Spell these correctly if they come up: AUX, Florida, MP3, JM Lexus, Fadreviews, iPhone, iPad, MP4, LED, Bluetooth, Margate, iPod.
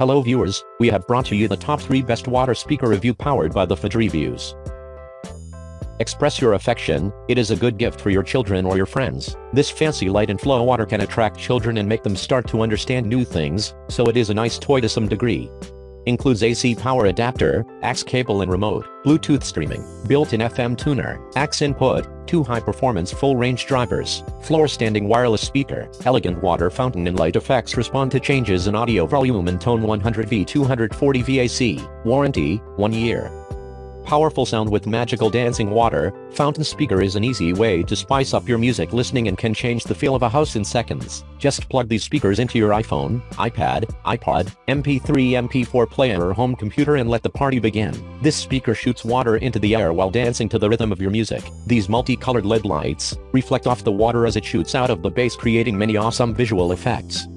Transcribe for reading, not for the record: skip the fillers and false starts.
Hello viewers, we have brought to you the top 3 best water speaker review powered by the Fadreviews. Express your affection, it is a good gift for your children or your friends. This fancy light and flow water can attract children and make them start to understand new things, so it is a nice toy to some degree. Includes AC power adapter, AUX cable and remote, Bluetooth streaming, built-in FM tuner, AUX input, 2 high-performance full-range drivers, floor-standing wireless speaker, elegant water fountain and light effects respond to changes in audio volume and tone 100V 240VAC, warranty, 1 year. Powerful sound with magical dancing water, fountain speaker is an easy way to spice up your music listening and can change the feel of a house in seconds. Just plug these speakers into your iPhone, iPad, iPod, MP3, MP4 player or home computer and let the party begin. This speaker shoots water into the air while dancing to the rhythm of your music. These multicolored LED lights reflect off the water as it shoots out of the base, creating many awesome visual effects.